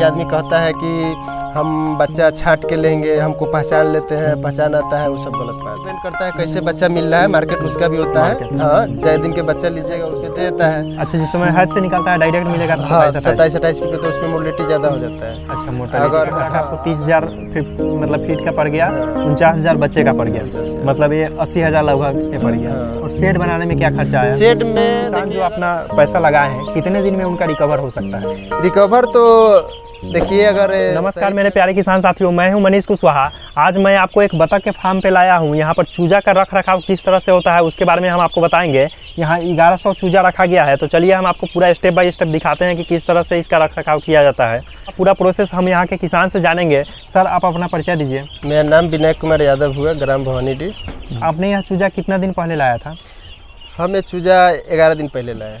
कि आदमी कहता है कि हम बच्चा छाट के लेंगे, हमको पहचान लेते हैं, पहचान आता है, वो सब गलत बात। डिपेंड करता है कैसे बच्चा मिल रहा है, मार्केट उसका भी होता है। हाँ, जय दिन के बच्चा लीजिएगा उसे देता है। अच्छा, जिस समय हद से निकलता है डायरेक्ट मिलेगा। हाँ, 27-28 रुपये, तो उसमें मोलिटी ज़्यादा हो जाता है। अच्छा, मोटा अगर आपको 30,000 मतलब फीट का पड़ गया, 49,000 बच्चे का पड़ गया, मतलब ये 80,000 लगभग पड़ गया। और शेड बनाने में क्या खर्चा है? शेड में जो अपना पैसा लगाए हैं, कितने दिन में उनका रिकवर हो सकता है? रिकवर तो देखिए, अगर नमस्कार मेरे प्यारे किसान साथियों, मैं हूं मनीष कुशवाहा। आज मैं आपको एक बतख के फार्म पे लाया हूं। यहां पर चूजा का रख रखाव किस तरह से होता है उसके बारे में हम आपको बताएंगे। यहां 1100 चूजा रखा गया है, तो चलिए हम आपको पूरा स्टेप बाय स्टेप दिखाते हैं कि किस तरह से इसका रख रखाव किया जाता है। पूरा प्रोसेस हम यहाँ के किसान से जानेंगे। सर, आप अपना परिचय दीजिए। मेरा नाम विनय कुमार यादव हुआ, ग्राम भवानीडी। आपने यहाँ चूजा कितना दिन पहले लाया था? हमने चूजा 11 दिन पहले लाया।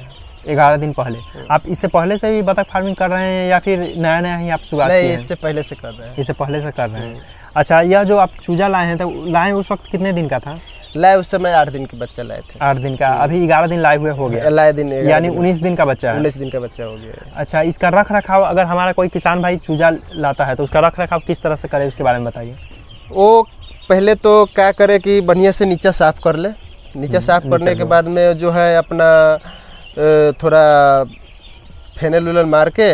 11 दिन पहले। आप इससे पहले से भी बतख फार्मिंग कर रहे हैं या फिर नया नया ही आप शुरुआत? नहीं, इससे पहले से कर रहे हैं। इससे पहले से कर रहे हैं। अच्छा, यह जो आप चूजा लाए हैं, तो लाए उस वक्त कितने दिन का था? लाए उस समय 8 दिन के बच्चा लाए थे। 8 दिन का, अभी 11 दिन लाए हुए हो गया। लाए दिन यानी 19 दिन का बच्चा है। 19 दिन का बच्चा हो गया। अच्छा, इसका रख रखाव, अगर हमारा कोई किसान भाई चूजा लाता है तो उसका रख रखाव किस तरह से करे, उसके बारे में बताइए। वो पहले तो क्या करे कि बढ़िया से नीचा साफ कर ले। नीचा साफ करने के बाद में जो है अपना थोड़ा फेनल उलल मार के,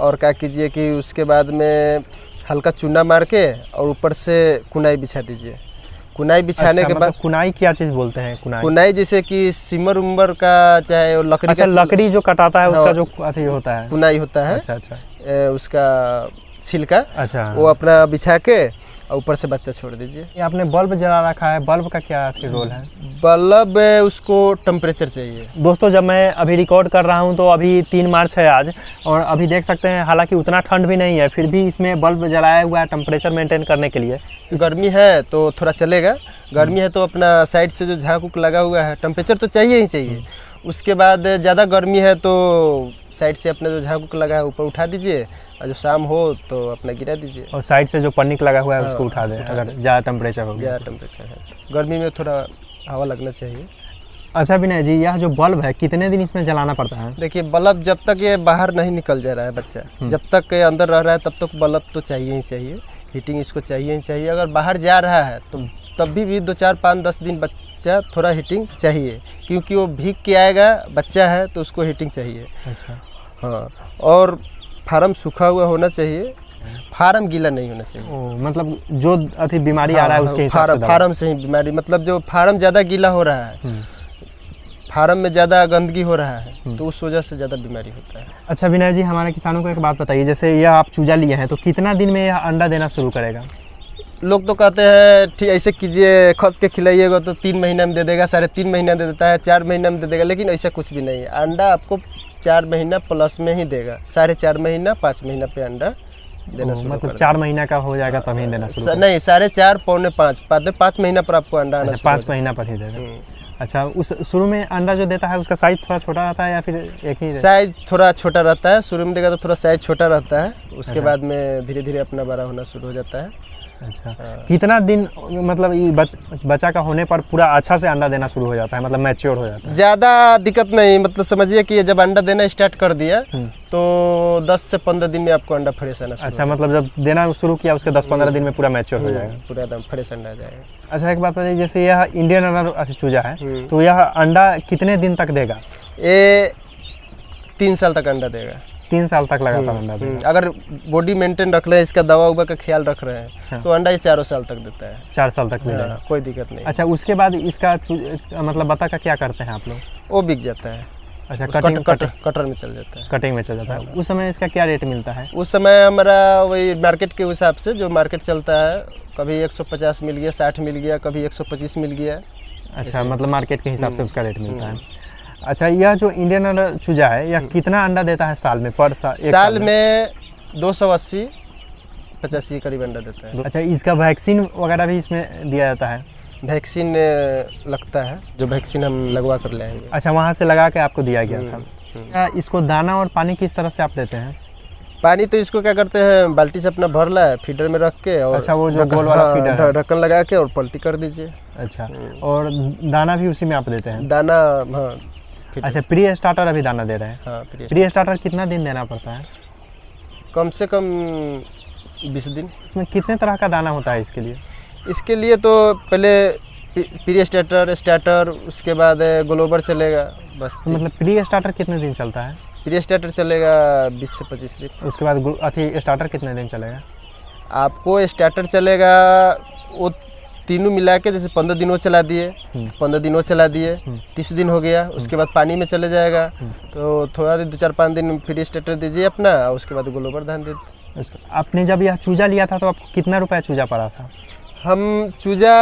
और क्या कीजिए कि उसके बाद में हल्का चूना मार के और ऊपर से कुनाई बिछा दीजिए। कुनाई बिछाने के बाद, कुनाई क्या चीज़ बोलते हैं? कुनाई जैसे कि सिमर उम्बर का, चाहे लकड़ी का, लकड़ी जो कटाता है उसका जो होता है कुनाई होता है। अच्छा अच्छा, उसका छिलका। अच्छा, वो अपना बिछा के और ऊपर से बच्चा छोड़ दीजिए। आपने बल्ब जला रखा है, बल्ब का क्या रोल है? बल्ब उसको टेम्परेचर चाहिए। दोस्तों, जब मैं अभी रिकॉर्ड कर रहा हूं तो अभी 3 मार्च है आज, और अभी देख सकते हैं हालांकि उतना ठंड भी नहीं है, फिर भी इसमें बल्ब जलाया हुआ है टेम्परेचर मेंटेन करने के लिए। गर्मी है तो थोड़ा चलेगा, गर्मी है तो अपना साइड से जो झाग उक लगा हुआ है, टेम्परेचर तो चाहिए ही चाहिए। उसके बाद ज़्यादा गर्मी है तो साइड से अपना जो झाग उक लगा है ऊपर उठा दीजिए, और जो शाम हो तो अपना गिरा दीजिए। और साइड से जो पन्नी लगा हुआ है उसको उठा दें अगर ज़्यादा टेम्परेचर हो गया। ज़्यादा टेम्परेचर है तो गर्मी में थोड़ा हवा लगना चाहिए। अच्छा विनय जी, यह जो बल्ब है कितने दिन इसमें जलाना पड़ता है? देखिए, बल्ब जब तक ये बाहर नहीं निकल जा रहा है बच्चा, जब तक अंदर रह रहा है तब तक बल्ब तो चाहिए ही चाहिए, हीटिंग इसको चाहिए ही चाहिए। अगर बाहर जा रहा है तो तब भी 2-4-5-10 दिन बच्चा थोड़ा हीटिंग चाहिए, क्योंकि वो भीग के आएगा, बच्चा है तो उसको हीटिंग चाहिए। अच्छा, हाँ। और फार्म सूखा हुआ होना चाहिए, फार्म गीला नहीं होना चाहिए। मतलब जो अति बीमारी आ रहा है उसके हिसाब से फार्म से ही बीमारी, मतलब जो फार्म ज़्यादा गीला हो रहा है, फार्म में ज़्यादा गंदगी हो रहा है, तो उस वजह से ज़्यादा बीमारी होता है। अच्छा विनय जी, हमारे किसानों को एक बात बताइए, जैसे यह आप चूजा लिए हैं तो कितना दिन में यह अंडा देना शुरू करेगा? लोग तो कहते हैं ठीक ऐसे कीजिए, खस के खिलाइएगा तो 3 महीना में दे देगा, 3.5 महीना दे देता है, 4 महीना में दे देगा, लेकिन ऐसा कुछ भी नहीं है। अंडा आपको 4 महीना प्लस में ही देगा, 4.5 महीना 5 महीना पे अंडा देना शुरू। मतलब 4 महीना का हो जाएगा तभी देना शुरू? नहीं, 4.5 पौने 5 महीना पर आपको अंडा आना। 5 महीना पर ही देगा। अच्छा, उस शुरू में अंडा जो देता है उसका साइज थोड़ा छोटा रहता है या फिर एक ही? साइज थोड़ा छोटा रहता है, शुरू में देगा तो थोड़ा साइज छोटा रहता है, उसके बाद में धीरे धीरे अपना बड़ा होना शुरू हो जाता है। अच्छा, कितना दिन मतलब ये बच्चा का होने पर पूरा अच्छा से अंडा देना शुरू हो जाता है, मतलब मैच्योर हो जाता है? ज़्यादा दिक्कत नहीं, मतलब समझिए कि जब अंडा देना स्टार्ट कर दिया तो 10 से 15 दिन में आपको अंडा फ्रेश आना शुरू। अच्छा, मतलब जब देना शुरू किया उसके 10-15 दिन में पूरा मैच्योर हो जाएगा, पूरा एकदम फ्रेश अंडा आ जाएगा। अच्छा, एक बात बताइए, जैसे यह इंडियन रनर चूजा है तो यह अंडा कितने दिन तक देगा? ये 3 साल तक अंडा देगा। 3 साल तक लगातार अंडा देगा। अगर बॉडी मेंटेन रख रहे हैं, इसका दवा उवा का ख्याल रख रहे हैं, हाँ। तो अंडा ये 4 साल तक देता है। 4 साल तक मिलेगा, हाँ, कोई दिक्कत नहीं। अच्छा, उसके बाद इसका मतलब बता का क्या करते हैं आप लोग? वो बिक जाता है। अच्छा, कटर में चल जाता है। कटिंग में चल जाता है। उस समय इसका क्या रेट मिलता है? उस समय हमारा वही मार्केट के हिसाब से जो मार्केट चलता है, कभी 150 मिल गया, 60 मिल गया, कभी 125 मिल गया। अच्छा, मतलब मार्केट के हिसाब से उसका रेट मिलता है। अच्छा, यह जो इंडियन रनर चूजा है यह कितना अंडा देता है साल में? पर साल में 280-85 करीब अंडा देता है। अच्छा, इसका वैक्सीन वगैरह भी इसमें दिया जाता है? वैक्सीन लगता है, जो वैक्सीन हम लगवा कर लाएंगे। अच्छा, वहाँ से लगा के आपको दिया गया था। इसको दाना और पानी किस तरह से आप देते हैं? पानी तो इसको क्या करते हैं, बाल्टी से अपना भर लाए, फीडर में रख के, और अच्छा वो जो गोल वाला फीडर है, ढक्कन लगा के और पलटी कर दीजिए। अच्छा, और दाना भी उसी में आप देते हैं? दाना, हाँ। अच्छा, प्री स्टार्टर अभी दाना दे रहे हैं। हाँ, प्री स्टार्टर कितना दिन देना पड़ता है? कम से कम 20 दिन। इसमें कितने तरह का दाना होता है इसके लिए? इसके लिए तो पहले प्री स्टार्टर, स्टार्टर, उसके बाद ग्लोबर चलेगा बस। तो मतलब प्री स्टार्टर कितने दिन चलता है? प्री स्टार्टर चलेगा 20 से 25 दिन। उसके बाद अथी स्टार्टर कितने दिन चलेगा? आपको स्टार्टर चलेगा वो तीनों मिला के जैसे 15 दिन चला दिए, 15 दिन चला दिए, 30 दिन हो गया। उसके बाद पानी में चले जाएगा, तो थोड़ा दिन 2-4-5 दिन फिर स्टार्टर दीजिए अपना, उसके बाद गोलोबर धान दे। आपने जब यह चूजा लिया था तो आपको कितना रुपया चूजा पड़ा था? हम चूजा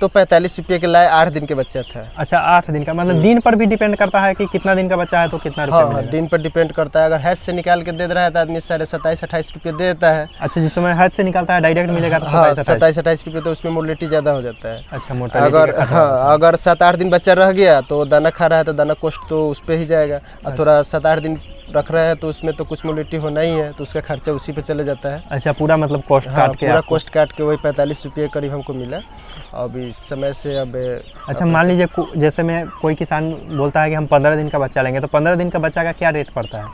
तो 45 रुपये के लाए, 8 दिन के बच्चा था। अच्छा, 8 दिन का, मतलब दिन पर भी डिपेंड करता है कि कितना दिन का बच्चा है तो कितना रुपया? हाँ, दिन पर डिपेंड करता है। अगर हैज से निकाल के दे रहा है तो आदमी 27-28 रुपये दे देता है। अच्छा, जिस समय हैज से निकालता है डायरेक्ट मिलेगा तो 27-28 रुपये, तो उसमें मोलिटी ज्यादा हो जाता है। अच्छा, मोटा। अगर हाँ, अगर 7-8 दिन बच्चा रह गया तो दाना खा रहा है तो दाना कोस्ट तो उस पर ही जाएगा, और थोड़ा 7-8 दिन रख रहा है तो उसमें तो कुछ मोलिटी होना ही है, तो उसका खर्चा उसी पे चले जाता है। अच्छा, पूरा मतलब कॉस्ट काट के? पूरा कॉस्ट काट के वही 45 रुपये करीब हमको मिला अब इस समय से। अब अच्छा, मान लीजिए जैसे मैं कोई किसान बोलता है कि हम 15 दिन का बच्चा लेंगे, तो 15 दिन का बच्चा का क्या रेट पड़ता है?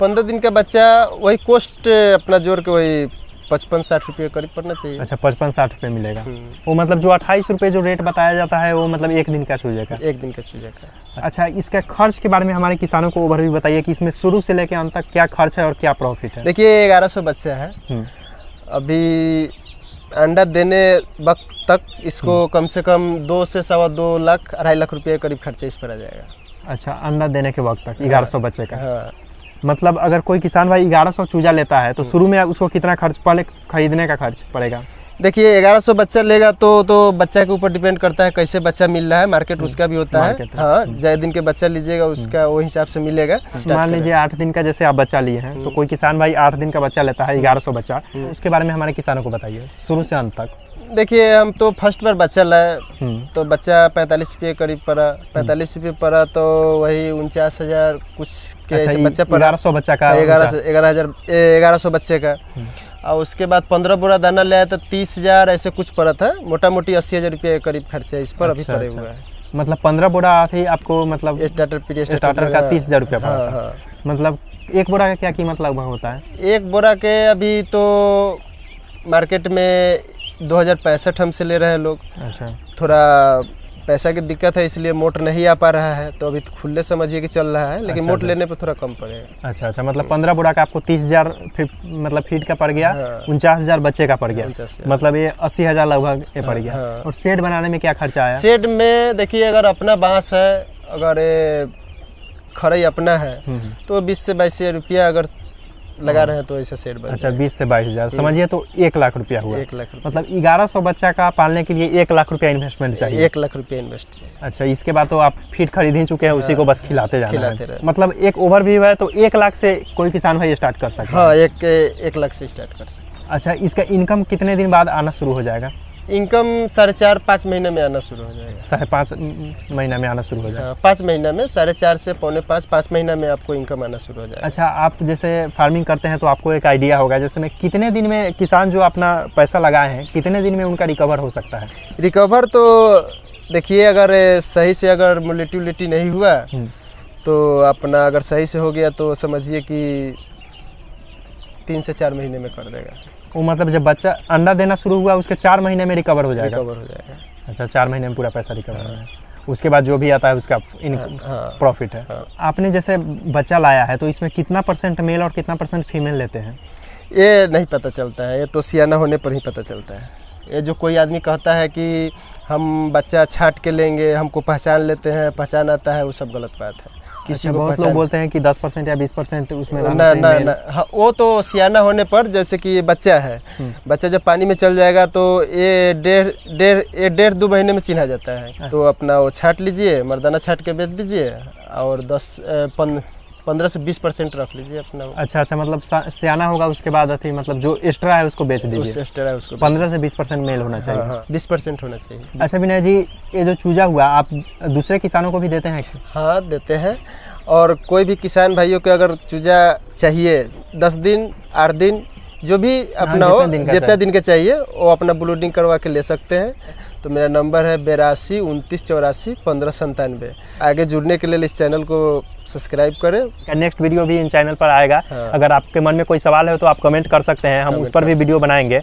15 दिन का बच्चा वही कॉस्ट अपना जोड़ के वही 55-60 रुपये करीब पड़ना चाहिए। अच्छा, 55-60 रुपये मिलेगा वो, मतलब जो 28 रुपये जो रेट बताया जाता है वो मतलब एक दिन का चूजे का? एक दिन का चूजे का। अच्छा, इसका खर्च के बारे में हमारे किसानों को ओवरव्यू बताइए कि इसमें शुरू से लेकर अंत तक क्या खर्च है और क्या प्रॉफिट है। देखिए, 1100 बच्चा है अभी, अंडा देने वक्त तक इसको कम से कम 2 से 2.25 लाख 2.5 लाख रुपये करीब खर्चा इस पर आ जाएगा। अच्छा, अंडा देने के वक्त तक 1100 बच्चे का। मतलब अगर कोई किसान भाई 1100 चूजा लेता है तो शुरू में उसको कितना खर्च पहले खरीदने का खर्च पड़ेगा? देखिए, 1100 बच्चा लेगा तो बच्चा के ऊपर डिपेंड करता है कैसे बच्चा मिल रहा है, मार्केट उसका भी होता है। हाँ, जै दिन के बच्चा लीजिएगा उसका वो हिसाब से मिलेगा। मान लीजिए 8 दिन का जैसे आप बच्चा लिए हैं, तो कोई किसान भाई 8 दिन का बच्चा लेता है 1100 बच्चा, उसके बारे में हमारे किसानों को बताइए शुरू से अंत तक। देखिए, हम तो फर्स्ट बार बच्चा लाए तो बच्चा 45 रुपये करीब पड़ा, 45 रुपये पड़ा तो वही 49,000 कुछ के ऐसे बच्चा पड़ा। 1100 बच्चा का 11,000 बच्चे का। और उसके बाद 15 बोरा दाना लाया तो 30,000 ऐसे कुछ पड़ा था, मोटा मोटी 80,000 रुपये करीब खर्चा इस पर अभी पड़े हुआ है। मतलब 15 बोरा ही आपको मतलब स्टार्टर का 30,000 रुपया पड़ा था। मतलब 1 बोरा का क्या कीमत लगभग होता है? 1 बोरा के अभी तो मार्केट में 2065 हमसे ले रहे हैं लोग। अच्छा, थोड़ा पैसा की दिक्कत है इसलिए मोट नहीं आ पा रहा है, तो अभी तो खुले समझिए कि चल रहा है, लेकिन अच्छा, मोट अच्छा। लेने पर थोड़ा कम पड़ेगा। अच्छा अच्छा, मतलब 15 बोरा का आपको 30,000 मतलब फीट का पड़ गया, 49,000 बच्चे का पड़ गया, मतलब ये 80,000 लगभग ये पड़ गया। और शेड बनाने में क्या खर्चा आया? शेड में देखिए, अगर अपना बांस है, अगर खरई अपना है तो 20 से 22 रुपया अगर लगा रहे हैं तो ऐसा शेड बन। अच्छा, 20 से 22,000 समझिए तो 1 लाख रुपया हुआ। 1 लाख मतलब 1100 बच्चा का पालने के लिए 1 लाख रुपया इन्वेस्टमेंट चाहिए। 1 लाख रुपया इन्वेस्ट चाहिए। अच्छा, इसके बाद तो आप फीड खरीद ही चुके हैं, उसी को बस खिलाते जाना है। मतलब एक ओवरव्यू है, तो 1 लाख से कोई किसान भाई स्टार्ट कर सकता है? हाँ, 1 लाख से स्टार्ट कर सकते। अच्छा, इसका इनकम कितने दिन बाद आना शुरू हो जाएगा? इनकम 4.5-5 महीने में आना शुरू हो जाएगा। 5.5 महीना में आना शुरू हो जाएगा। 5 महीना में 4.5 से 4.5-5 महीना में आपको इनकम आना शुरू हो जाएगा। अच्छा, आप जैसे फार्मिंग करते हैं तो आपको एक आइडिया होगा जैसे मैं कितने दिन में किसान जो अपना पैसा लगाए हैं कितने दिन में उनका रिकवर हो सकता है? रिकवर तो देखिए, अगर सही से अगर मोलिटी उलिटी नहीं हुआ तो अपना अगर सही से हो गया तो समझिए कि 3 से 4 महीने में कर देगा वो। मतलब जब बच्चा अंडा देना शुरू हुआ उसके 4 महीने में रिकवर हो जाएगा? रिकवर हो जाएगा। अच्छा, 4 महीने में पूरा पैसा रिकवर हो जाएगा। उसके बाद जो भी आता है उसका प्रॉफिट है। आपने जैसे बच्चा लाया है तो इसमें कितना परसेंट मेल और कितना परसेंट फीमेल लेते हैं? ये नहीं पता चलता है, ये तो सियाना होने पर ही पता चलता है। ये जो कोई आदमी कहता है कि हम बच्चा छांट के लेंगे, हमको पहचान लेते हैं, पहचान आता है, वो सब गलत बात है। किसी अच्छा, बहुत लोग बोलते हैं कि 10% या 20% उसमें ना ना ना। हाँ, वो तो सियाना होने पर, जैसे कि ये बच्चा है, बच्चा जब पानी में चल जाएगा तो ये डेढ़ दो महीने में चिन्हा जाता है। अच्छा। तो अपना वो छाट लीजिए, मर्दाना छाट के बेच दीजिए और 15 से 20% रख लीजिए अपना। अच्छा अच्छा, मतलब सियाना होगा उसके बाद अति मतलब जो एक्स्ट्रा है उसको बेच दीजिए। एक्स्ट्रा है उसको 15 से 20% मेल होना चाहिए। हाँ, 20% होना चाहिए। अच्छा विनय जी, ये जो चूजा हुआ आप दूसरे किसानों को भी देते हैं? हाँ, देते हैं। और कोई भी किसान भाइयों को अगर चूजा चाहिए 10 दिन 8 दिन जो भी अपना हो, जितना दिन के चाहिए वो अपना ब्लूडिंग करवा के ले सकते हैं। तो मेरा नंबर है 82-29-84-1597। आगे जुड़ने के लिए इस चैनल को सब्सक्राइब करें। नेक्स्ट वीडियो भी इन चैनल पर आएगा। हाँ। अगर आपके मन में कोई सवाल है तो आप कमेंट कर सकते हैं, हम उस पर भी वीडियो बनाएंगे।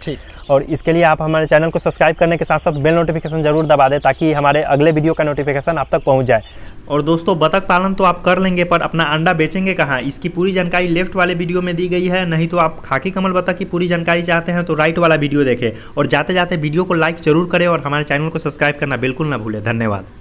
और इसके लिए आप हमारे चैनल को सब्सक्राइब करने के साथ साथ बेल नोटिफिकेशन जरूर दबा दें ताकि हमारे अगले वीडियो का नोटिफिकेशन आप तक पहुँच जाए। और दोस्तों, बतख पालन तो आप कर लेंगे पर अपना अंडा बेचेंगे कहाँ, इसकी पूरी जानकारी लेफ्ट वाले वीडियो में दी गई है। नहीं तो आप खाकी कमल बतख की पूरी जानकारी चाहते हैं तो राइट वाला वीडियो देखें। और जाते जाते वीडियो को लाइक जरूर करें और हमारे चैनल को सब्सक्राइब करना बिल्कुल ना भूलें। धन्यवाद।